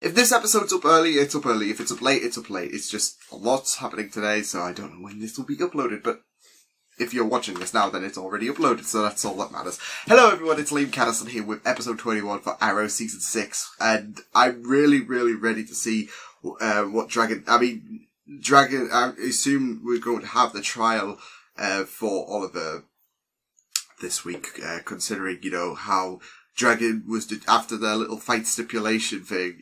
If this episode's up early, it's up early. If it's up late, it's up late. It's just a lot's happening today, so I don't know when this will be uploaded, but if you're watching this now, then it's already uploaded, so that's all that matters. Hello everyone, it's Liam Catterson here with episode 21 for Arrow Season 6, and I'm really ready to see what Dragon... I mean, Dragon, I assume we're going to have the trial for Oliver this week, considering, you know, how Dragon was, after their little fight stipulation thing,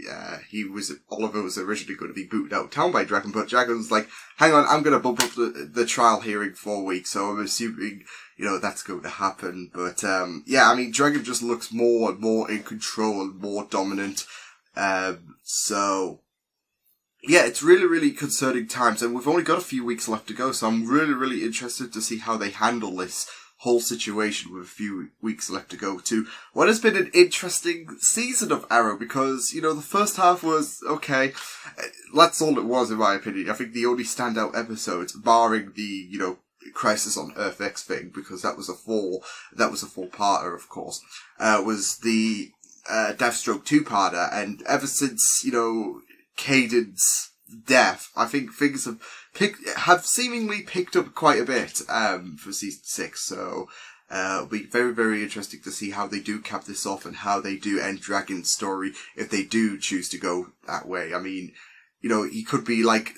Oliver was originally going to be booted out of town by Dragon, but Dragon was like, hang on, I'm going to bump up the trial hearing for a week, so I'm assuming, you know, that's going to happen. But, yeah, I mean, Dragon just looks more and more in control and more dominant, so... yeah, it's really concerning times, and we've only got a few weeks left to go, so I'm really interested to see how they handle this whole situation with a few weeks left to go to what has been an interesting season of Arrow, because, you know, the first half was okay. That's all it was, in my opinion. I think the only standout episodes, barring the, you know, Crisis on Earth X thing, because that was a four-parter, of course, was the Deathstroke two-parter, and ever since, you know, Caden's death, I think things have seemingly picked up quite a bit for season 6, so it'll be very interesting to see how they do cap this off and how they do end Dragon's story if they do choose to go that way. I mean, you know, he could be like,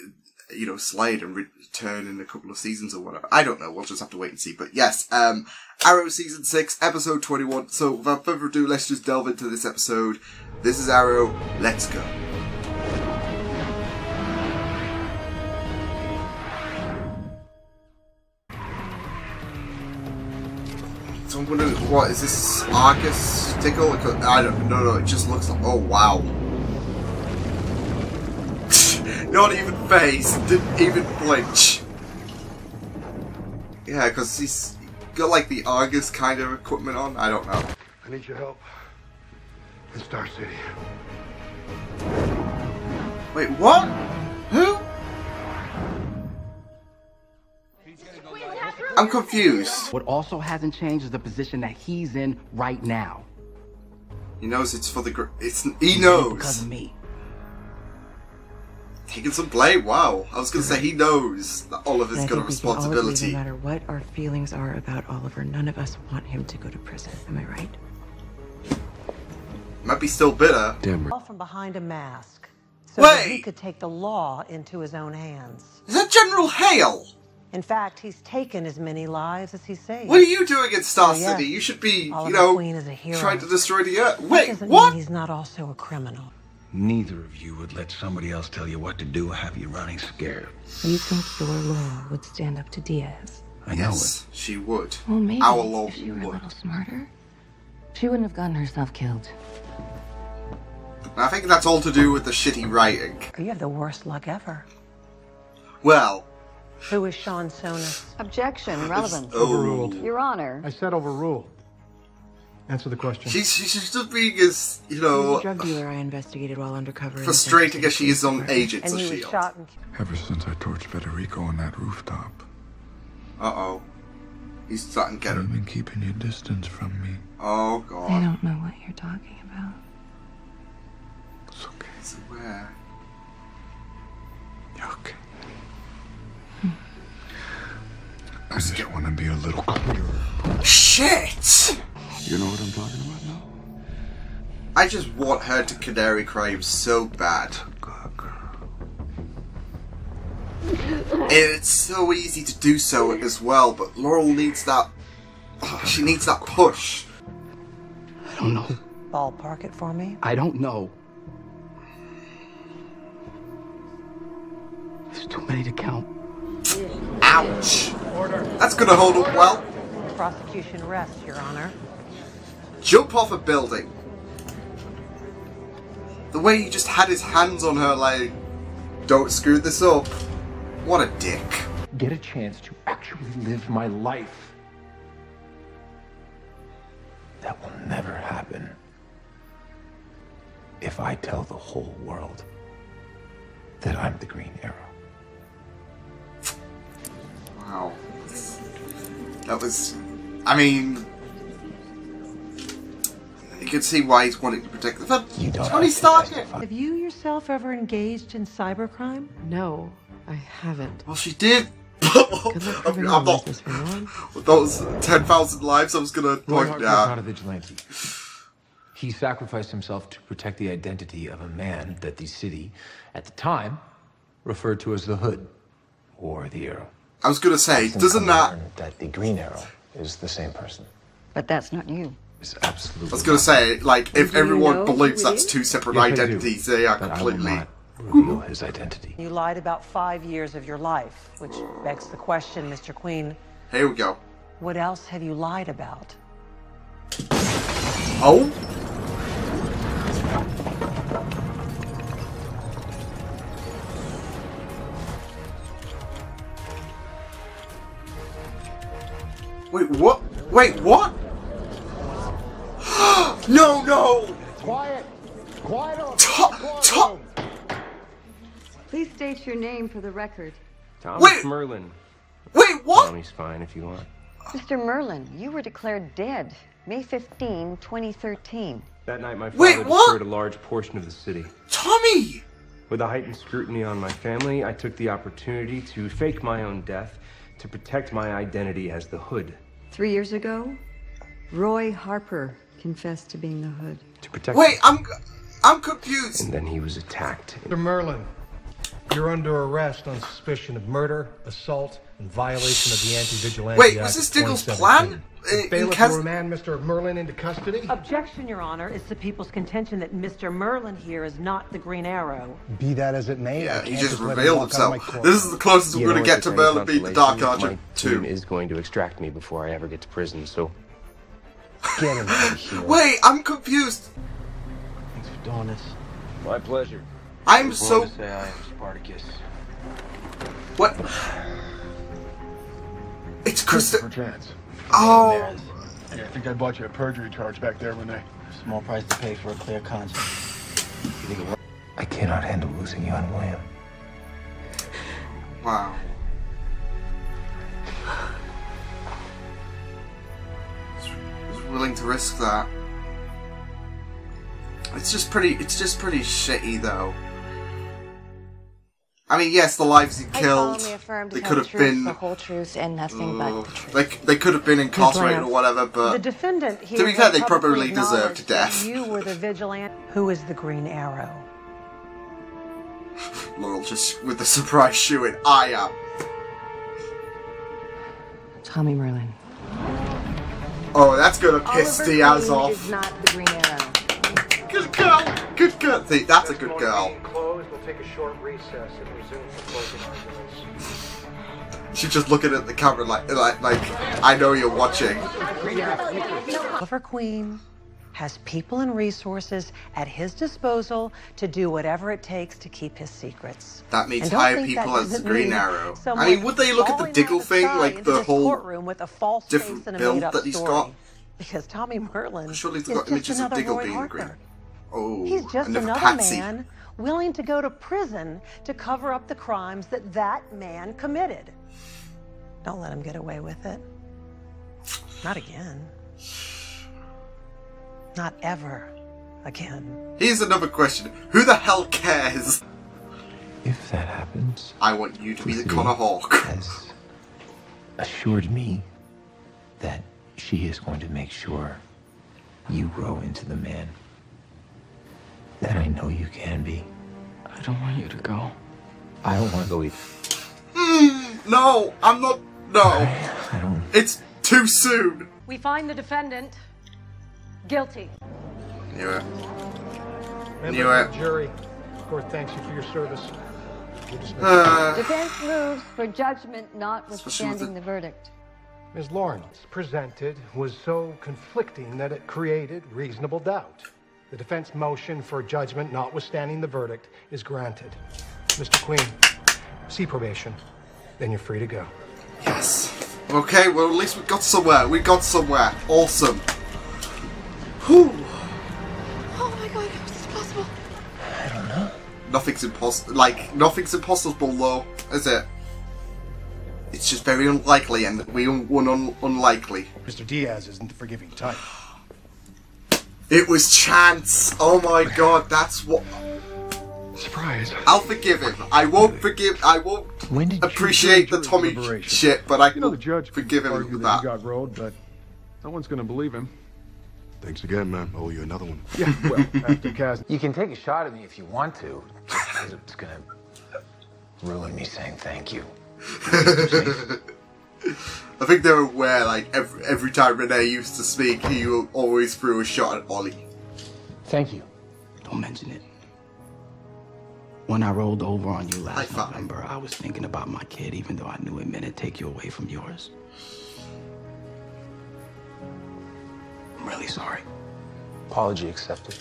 you know, slide and return in a couple of seasons or whatever. I don't know, we'll just have to wait and see. But yes, Arrow Season 6, Episode 21. So without further ado, let's just delve into this episode. This is Arrow, let's go. I'm wondering, what is this Argus tickle? I don't know, no, it just looks like, oh wow. Not even phased, didn't even flinch. Yeah, because he's got like the Argus kind of equipment on, I don't know. I need your help in Star City. Wait, what? Who? I'm confused. What also hasn't changed is the position that he's in right now. He knows it's for the group. He knows. Because of me. Taking some blame, wow. I was going to say he knows that Oliver's got a responsibility. No matter what our feelings are about Oliver, none of us want him to go to prison. Am I right? Might be still bitter. Damn right. All from behind a mask. So that he could take the law into his own hands. Is that General Hale? In fact, he's taken as many lives as he saved. What are you doing in Star City? You should be, Oliver, you know, Queen is a hero. Trying to destroy the Earth. Wait, what? He's not also a criminal. Neither of you would let somebody else tell you what to do or have you running scared. You think your law would stand up to Diaz? I know it. She would. Well, maybe our law if she were a little smarter, she wouldn't have gotten herself killed. I think that's all to do with the shitty writing. You have the worst luck ever. Well... who is Sean Sona? Objection. Relevant. Overruled. Your Honor. I said overruled. Answer the question. She's just being as, you know... drug dealer I investigated while undercover... frustrating as she is on Agents of S.H.I.E.L.D. Ever since I torched Federico on that rooftop. Uh-oh. He's starting to get... I've been keeping your distance from me. Oh, God. I don't know what you're talking about. It's okay. It's aware. You're okay. I just want to be a little clearer. Shit! You know what I'm talking about now? I just want her to canary cry him so bad. It's so easy to do so as well, but Laurel needs that... she needs that push. I don't know. Ballpark it for me? I don't know. There's too many to count. Ouch! That's gonna hold up well. Prosecution rests, Your Honor. Jump off a building. The way he just had his hands on her like, don't screw this up. What a dick. Get a chance to actually live my life. That will never happen. If I tell the whole world that I'm the Green Arrow. Wow. That was... I mean... You can see why he's wanting to protect the Tony Stark. Have you yourself ever engaged in cybercrime? No, I haven't. Well, she did. I'm not. With those 10,000 lives, I was gonna talk down. He sacrificed himself to protect the identity of a man that the city, at the time, referred to as the Hood, or the Arrow. I was gonna say, doesn't that... That the Green Arrow is the same person. But that's not new. It's absolutely... I was gonna say, like, if everyone believes that's two separate identities, they are completely... Reveal his identity. You lied about 5 years of your life, which begs the question, Mr. Queen. Here we go. What else have you lied about? Oh? Wait, what? Wait, what? No, no! Quiet! Quiet on! Top! Please state your name for the record. Thomas Merlyn. Wait, what? Tommy's fine if you want. Mr. Merlyn, you were declared dead May 15, 2013. That night, my father destroyed a large portion of the city. Tommy! With a heightened scrutiny on my family, I took the opportunity to fake my own death to protect my identity as the Hood. 3 years ago, Roy Harper confessed to being the Hood. To protect... Wait, I'm confused. And then he was attacked. Mr. Merlyn, you're under arrest on suspicion of murder, assault, and violation of the Anti-Vigilante Act. Wait, was this Diggle's plan? The bailiff will remand Mr. Merlyn into custody? Objection, Your Honor. It's the people's contention that Mr. Merlyn here is not the Green Arrow. Be that as it may, yeah, he just revealed himself. This is the closest we're going to get to Merlyn being the Dark Archer 2. Is going to extract me before I ever get to prison, so... Get him out of here. Wait, I'm confused. Thanks for doing this. My pleasure. I'm so... Say I am Spartacus. What? It's Christopher Chance. Oh. Yeah, I think I bought you a perjury charge back there, Renee. Small price to pay for a clear conscience. I cannot handle losing you and William. Wow. I was willing to risk that. It's just pretty shitty though. I mean, yes, the lives he killed, they could have been the whole truth and nothing but the truth. They could have been incarcerated or whatever, but the defendant here, to be fair, they probably deserved death. You were the vigilante. Who is the Green Arrow? Laurel, just with the surprise shooting, I am Tommy Merlyn. Oh, that's gonna piss Diaz off. Is not the Green Arrow. Good girl. Good girl. See, that's a good girl. Take a short recess and resume for closing arguments. She's just looking at the camera like I know you're watching. Oliver Queen has people and resources at his disposal to do whatever it takes to keep his secrets. That means hire people as the Green Arrow. I mean, would they look at the Diggle thing, like the whole with a false different build that he's got? Because Tommy Merlyn surely he's got images of Diggle being green. Oh, he's just another man willing to go to prison to cover up the crimes that man committed. Don't let him get away with it. Not again. Not ever again. Here's another question. Who the hell cares? If that happens, I want you to be the Connor Hawke. Has assured me that she is going to make sure you grow into the man that I know you can be. I don't want you to go. I don't want to go either. No, I'm not. No. I don't. It's too soon. We find the defendant guilty. Knew it. Knew it. Jury, the court thanks you for your service. Defense moves for judgment notwithstanding the verdict. Ms. Laurel, presented was so conflicting that it created reasonable doubt. The defense motion for judgment, notwithstanding the verdict, is granted. Mr. Queen, see probation. Then you're free to go. Yes. Okay, well, at least we got somewhere. We got somewhere. Awesome. Whew. Oh my god, how is this possible? I don't know. Nothing's impossible. Like, nothing's impossible, though, is it? It's just very unlikely, and we won unlikely. Mr. Diaz isn't the forgiving type. It was Chance. Oh my god, that's what. Surprise. I'll forgive him. I won't forgive. I won't appreciate the Tommy shit, but I can forgive him for that. Got rolled, but no one's gonna believe him. Thanks again, man. Owe you another one. Yeah. Well, after Kasnia. You can take a shot at me if you want to. It's gonna ruin me saying thank you. I think they're aware, like, every time Renee used to speak, he always threw a shot at Ollie. Thank you. Don't mention it. When I rolled over on you last November, I was thinking about my kid, even though I knew it meant to take you away from yours. I'm really sorry. Apology accepted.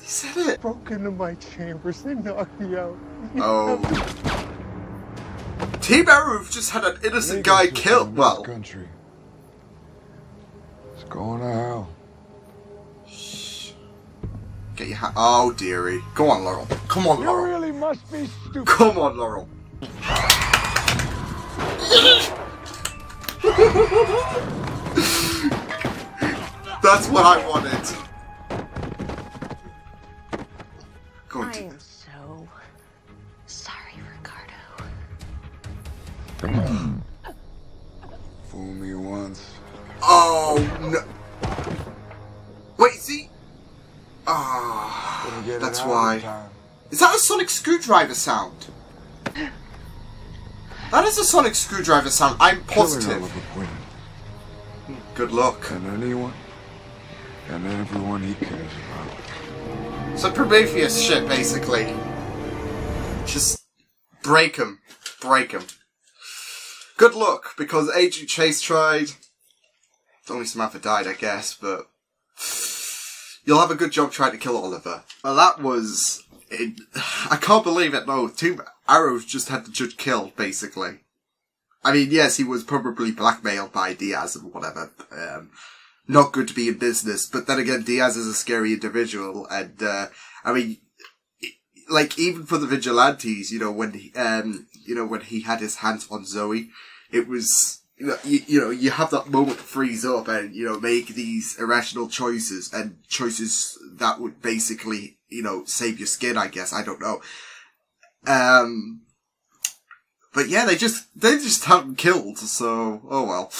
He said it. Broke into my chambers. They knocked me out. Oh. Team Arrow have just had an innocent guy killed. Well, country. It's going to hell. Shh. Get your hat. Oh, dearie. Go on, Laurel. Come on, Laurel. You really must be stupid. Come on, Laurel. That's what I wanted. Go on, Tina. Fool me once. Oh no! Wait, see? Ah, oh, that's why. Is that a sonic screwdriver sound? That is a sonic screwdriver sound. I'm positive. Good luck. And anyone, and everyone he cares about. So Prometheus shit, basically. Just break him, break him. Good luck, because Agent Chase tried. Only Samantha died, I guess, but you'll have a good job trying to kill Oliver. Well, that was. I can't believe it. No, Team Arrow just had the judge killed, basically. I mean, yes, he was probably blackmailed by Diaz and whatever. Not good to be in business, but then again, Diaz is a scary individual, and I mean, like, even for the vigilantes, you know, when he had his hands on Zoe. It was, you have that moment to freeze up and, you know, make these irrational choices and choices that would basically, you know, save your skin, I guess. I don't know. But yeah, they just had him killed. So, oh well.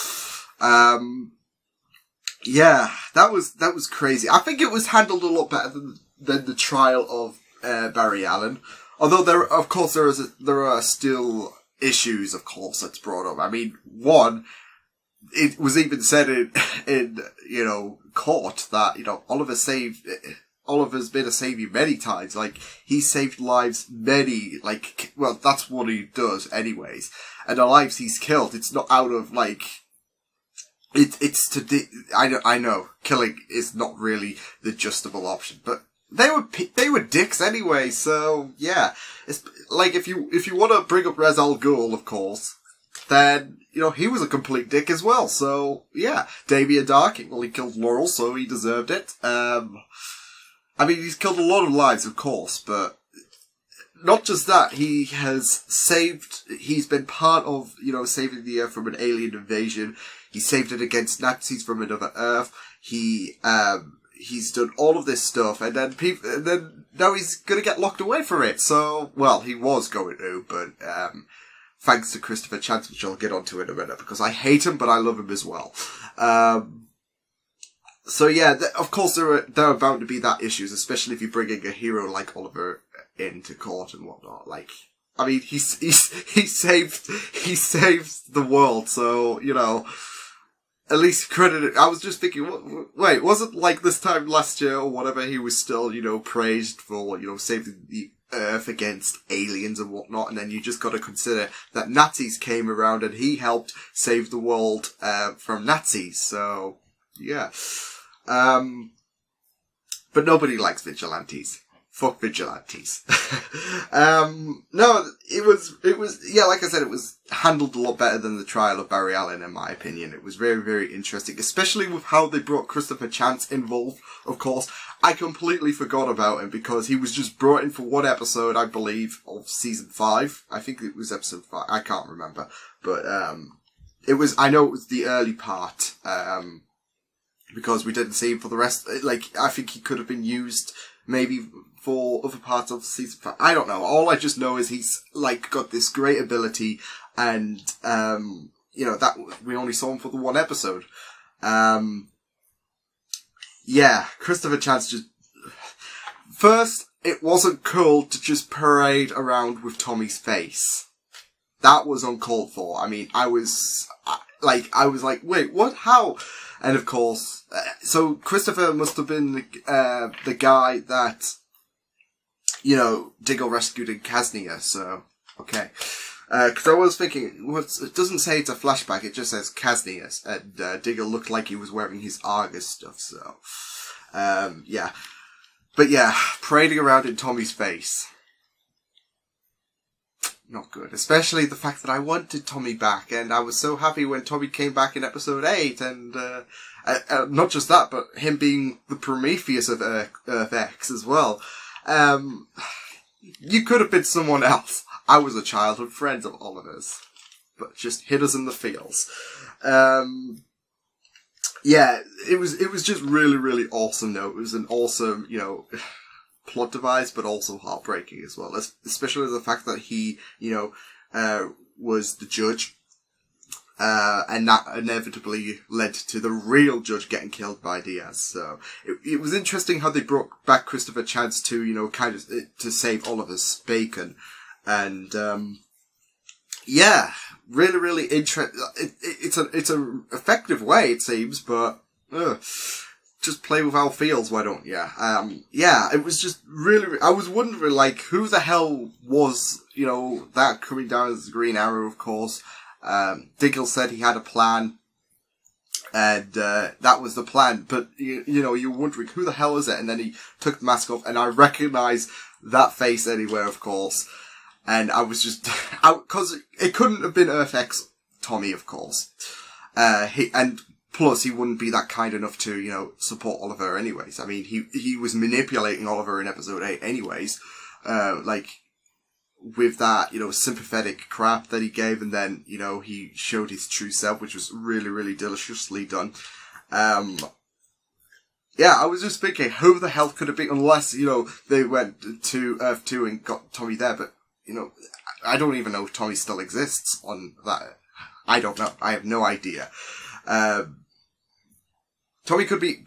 Yeah, that was crazy. I think it was handled a lot better than the trial of Barry Allen. Although there are still issues, of course, that's brought up. I mean, one, it was even said in you know, court that, you know, Oliver's been a savior many times. Like, he saved lives many, like, well, that's what he does anyways. And the lives he's killed, it's not out of, like, it's to, I know, killing is not really the justifiable option, but they were dicks anyway, so yeah. It's like, if you want to bring up Ra's al Ghul, of course, then, you know, he was a complete dick as well. So yeah, Damien Darhk, well, he killed Laurel, so he deserved it. I mean, he's killed a lot of lives, of course, but not just that. He has saved. He's been part of, you know, saving the Earth from an alien invasion. He saved it against Nazis from another Earth. He's done all of this stuff, and then people, and then now he's gonna get locked away for it. So, well, he was going to, but thanks to Christopher Chance, which I'll get onto in a minute, because I hate him, but I love him as well. So yeah, of course there are bound to be that issues, especially if you're bringing a hero like Oliver into court and whatnot. Like, I mean, he saved the world, so, you know. At least credited. I was just thinking, wait, wasn't like this time last year or whatever, he was still, you know, praised for, you know, saving the Earth against aliens and whatnot, and then you just got to consider that Nazis came around and he helped save the world from Nazis, so, yeah. But nobody likes vigilantes. Fuck vigilantes. No, it was, yeah, like I said, it was handled a lot better than the trial of Barry Allen, in my opinion. It was very, very interesting, especially with how they brought Christopher Chance involved, of course. I completely forgot about him because he was just brought in for one episode, I believe, of season 5. I think it was episode 5. I can't remember. But, I know it was the early part, because we didn't see him for the rest. Like, I think he could have been used maybe for other parts of the season. I don't know. All I just know is he's, like, got this great ability, and, you know, that we only saw him for the one episode. Yeah, Christopher Chance just... First, it wasn't cool to just parade around with Tommy's face. That was uncalled for. I mean, I was like, wait, what? How? And of course, so Christopher must have been the guy that, you know, Diggle rescued in Kasnia. So, okay. Because I was thinking, it doesn't say it's a flashback, it just says Kasnia. And Diggle looked like he was wearing his Argus stuff, so... yeah. But yeah, parading around in Tommy's face. Not good. Especially the fact that I wanted Tommy back, and I was so happy when Tommy came back in episode 8, and not just that, but him being the Prometheus of Earth X as well. You could have been someone else. I was a childhood friend of Oliver's, but just hit us in the feels. Yeah, it was just really, really awesome though. It was an awesome, you know, plot device, but also heartbreaking as well. Especially the fact that he, you know, was the judge, and that inevitably led to the real judge getting killed by Diaz. So it was interesting how they brought back Christopher Chance to, you know, kind of to save Oliver's bacon, and yeah, really, really interesting. It's an effective way it seems, but. Just play with our fields, why don't you? Yeah, it was just really... I was wondering, like, who the hell was, you know, that coming down as the Green Arrow, of course. Diggle said he had a plan, and that was the plan. But, you know, you're wondering, who the hell is it? And then he took the mask off, and I recognised that face anywhere, of course. And I was just... Because it couldn't have been Earth X Tommy, of course. Plus, he wouldn't be that kind enough to, you know, support Oliver anyways. I mean, he was manipulating Oliver in episode 8 anyways. Like, with that, you know, sympathetic crap that he gave. And then, you know, he showed his true self, which was really, really deliciously done. Yeah, I was just thinking, who the hell could it be? Unless, you know, they went to Earth 2 and got Tommy there. But, you know, I don't even know if Tommy still exists on that. I don't know. I have no idea. Tommy could be,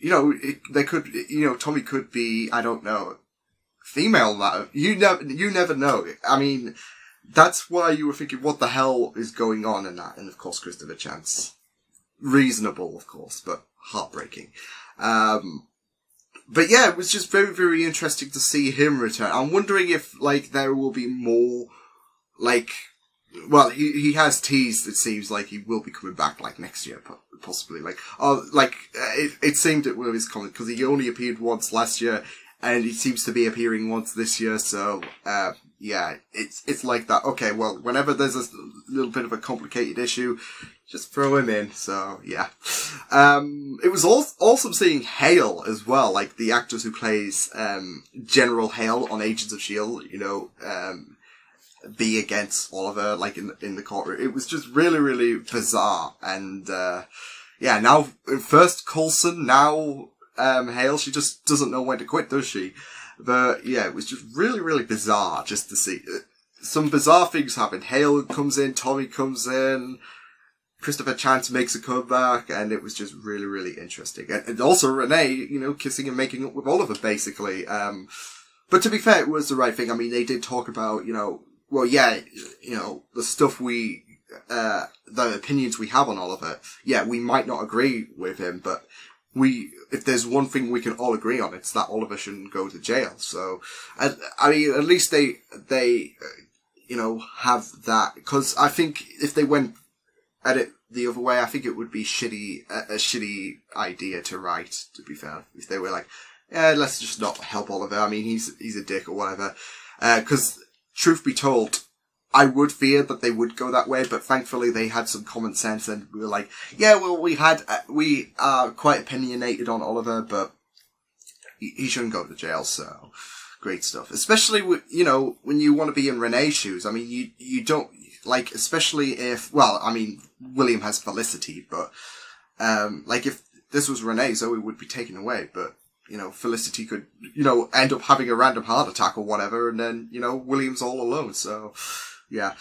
you know, Tommy could be, I don't know, female now. You never know. I mean, that's why you were thinking, what the hell is going on in that? And of course, Christopher Chance. Reasonable, of course, but heartbreaking. But yeah, it was just very, very interesting to see him return. I'm wondering if, like, there will be more, like, well, he has teased, it seems like he will be coming back, like, next year, possibly. Like, oh, like, it seemed it was coming, because he only appeared once last year, and he seems to be appearing once this year, so, yeah, it's like that. Okay, well, whenever there's a little bit of a complicated issue, just throw him in, so, yeah. It was awesome seeing Hale as well, like, the actor who plays, General Hale on Agents of S.H.I.E.L.D., you know, be against Oliver, like, in the courtroom. It was just really, really bizarre. And, yeah, now, first Coulson, now, Hale, she just doesn't know when to quit, does she? But, yeah, it was just really, really bizarre just to see. Some bizarre things happen. Hale comes in, Tommy comes in, Christopher Chance makes a comeback, and it was just really, really interesting. And also Renee, you know, kissing and making up with Oliver, basically. But to be fair, it was the right thing. I mean, they did talk about, you know, well, yeah, you know, the stuff the opinions we have on Oliver, yeah, we might not agree with him, but if there's one thing we can all agree on, it's that Oliver shouldn't go to jail. So, I mean, at least they, you know, have that, because I think if they went at it the other way, I think it would be a shitty idea to write, to be fair, if they were like, yeah, let's just not help Oliver, I mean, he's a dick or whatever, because... Truth be told, I would fear that they would go that way, but thankfully they had some common sense and we were like, yeah, well, we are quite opinionated on Oliver, but he shouldn't go to jail, so great stuff. Especially, with, you know, when you want to be in Renee's shoes, I mean, you don't, like, especially if, well, I mean, William has Felicity, but, like, if this was Renee, Zoe would be taken away, but, you know, Felicity could, you know, end up having a random heart attack or whatever, and then, you know, William's all alone, so, yeah.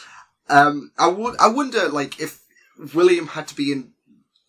I wonder, like, if William had to be in,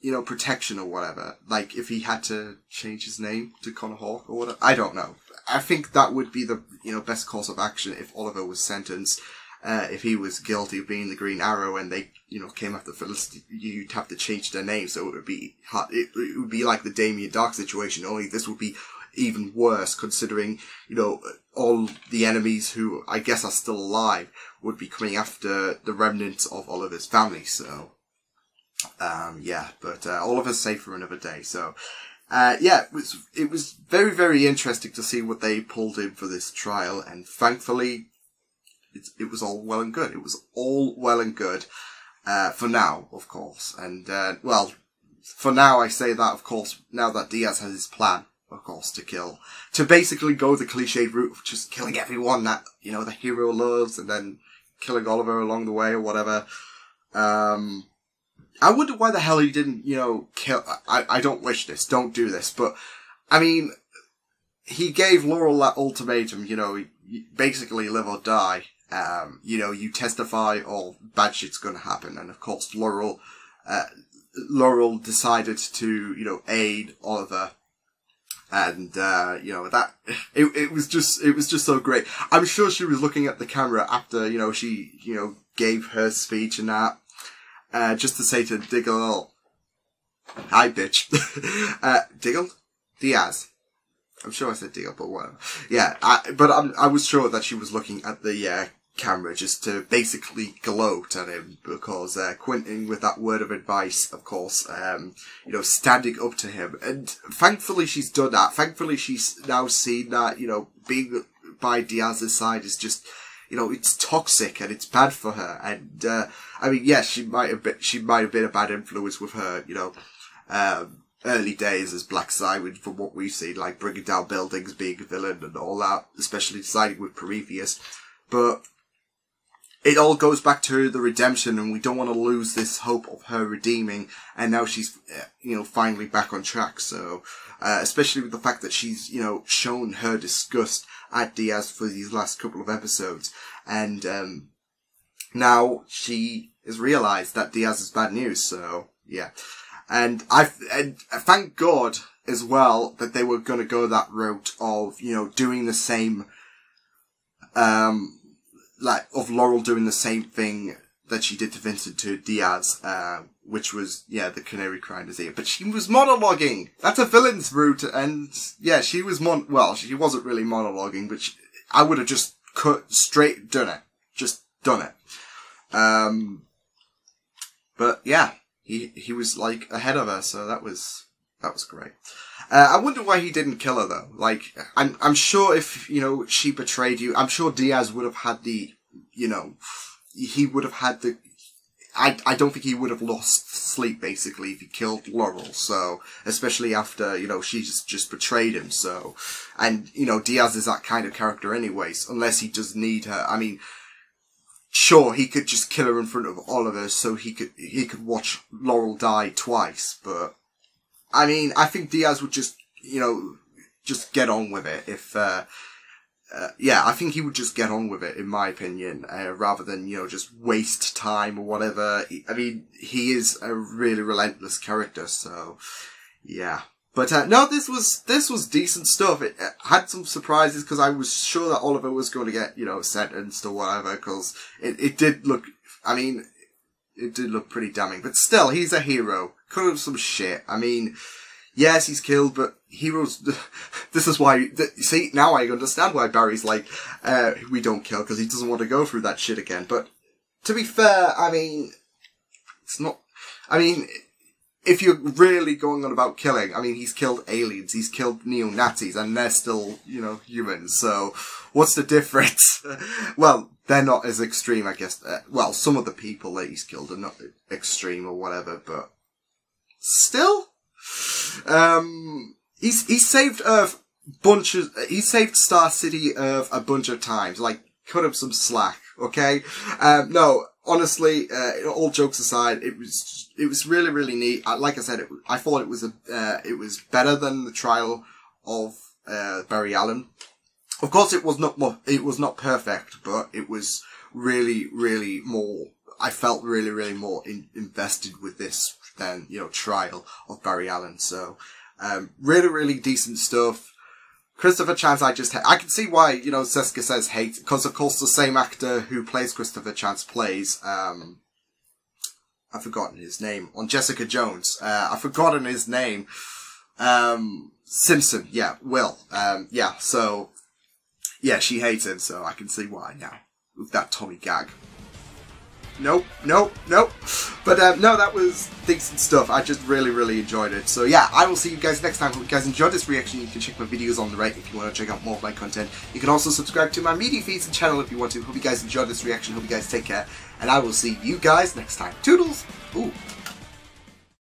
you know, protection or whatever, like, if he had to change his name to Connor Hawke or whatever, I don't know. I think that would be the, you know, best course of action if Oliver was sentenced. If he was guilty of being the Green Arrow and they, you know, came after Felicity, you'd have to change their name, so it would be hard. It would be like the Damien Darhk situation, only this would be even worse, considering, you know, all the enemies who I guess are still alive would be coming after the remnants of Oliver's family, so... yeah, but Oliver's safe for another day, so... yeah, it was very, very interesting to see what they pulled in for this trial, and thankfully... It was all well and good. It was all well and good, for now, of course. And, well, for now I say that, of course, now that Diaz has his plan, of course, to basically go the cliched route of just killing everyone that, you know, the hero loves, and then killing Oliver along the way or whatever. I wonder why the hell he didn't, you know, kill, I don't wish this, don't do this, but, I mean, he gave Laurel that ultimatum, you know, basically live or die. You know, you testify or bad shit's going to happen. And of course, Laurel decided to, you know, aid Oliver. And, you know, that, it was just so great. I'm sure she was looking at the camera after, you know, she, you know, gave her speech and that, just to say to Diggle, hi bitch. Diggle? Diaz. I'm sure I said deal, but whatever. Yeah, I was sure that she was looking at the camera just to basically gloat at him, because Quentin, with that word of advice, of course, you know, standing up to him. And thankfully she's done that. Thankfully she's now seen that, you know, being by Diaz's side is just, you know, it's toxic and it's bad for her. And, I mean, yeah, she might have been a bad influence with her, you know, early days as Black Siren, from what we've seen, like bringing down buildings, being a villain and all that, especially siding with Prometheus. But it all goes back to the redemption, and we don't want to lose this hope of her redeeming, and now she's, you know, finally back on track. So, especially with the fact that she's, you know, shown her disgust at Diaz for these last couple of episodes, and now she has realised that Diaz is bad news, so, yeah. And thank God as well that they were going to go that route of, you know, doing the same, like, of Laurel doing the same thing that she did to Vincent to Diaz, which was, yeah, the canary crying his ear. But she was monologuing. That's a villain's route. And yeah, she was well, she wasn't really monologuing, but I would have just done it. But yeah. He was, like, ahead of her, so that was great. I wonder why he didn't kill her, though. Like, I'm sure if, you know, she betrayed you, I'm sure Diaz would have had the, you know, he would have had the, I don't think he would have lost sleep, basically, if he killed Laurel, so, especially after, you know, she just betrayed him, so, and, you know, Diaz is that kind of character anyways, unless he does need her. I mean, sure, he could just kill her in front of Oliver so he could watch Laurel die twice, but I mean, I think Diaz would just, you know, just get on with it if, yeah, I think he would just get on with it, in my opinion, rather than, you know, just waste time or whatever. I mean, he is a really relentless character, so, yeah. But, no, this was decent stuff. It had some surprises, because I was sure that Oliver was going to get, you know, sentenced or whatever, because it did look, I mean, it did look pretty damning. But still, he's a hero. Cut up some shit. I mean, yes, he's killed, but heroes, this is why, see, now I understand why Barry's like, we don't kill, because he doesn't want to go through that shit again. But, to be fair, I mean, it's not, I mean, if you're really going on about killing, I mean, he's killed aliens, he's killed neo-Nazis, and they're still, you know, humans, so what's the difference? Well, they're not as extreme, I guess. Well, some of the people that he's killed are not extreme or whatever, but still? He saved Earth bunches, he saved Star City Earth a bunch of times, like, cut him some slack, okay? No, honestly, all jokes aside, it was really, really neat. Like I said, I thought it was it was better than the trial of Barry Allen. Of course, it was not perfect, but it was really, really more. I felt really, really more invested with this than, you know, trial of Barry Allen. So, really, really decent stuff. Christopher Chance, I can see why, you know, Seska says hate, because of course the same actor who plays Christopher Chance plays, I've forgotten his name, on Jessica Jones, I've forgotten his name, Simpson, yeah, Will, yeah, so, yeah, she hates him, so I can see why now, with that Tommy gag. Nope, nope, nope. But no, that was decent stuff. I just really, really enjoyed it. So yeah, I will see you guys next time. If you guys enjoyed this reaction, you can check my videos on the right if you want to check out more of my content. You can also subscribe to my media feeds and channel if you want to. Hope you guys enjoyed this reaction. Hope you guys take care. And I will see you guys next time. Toodles! Ooh.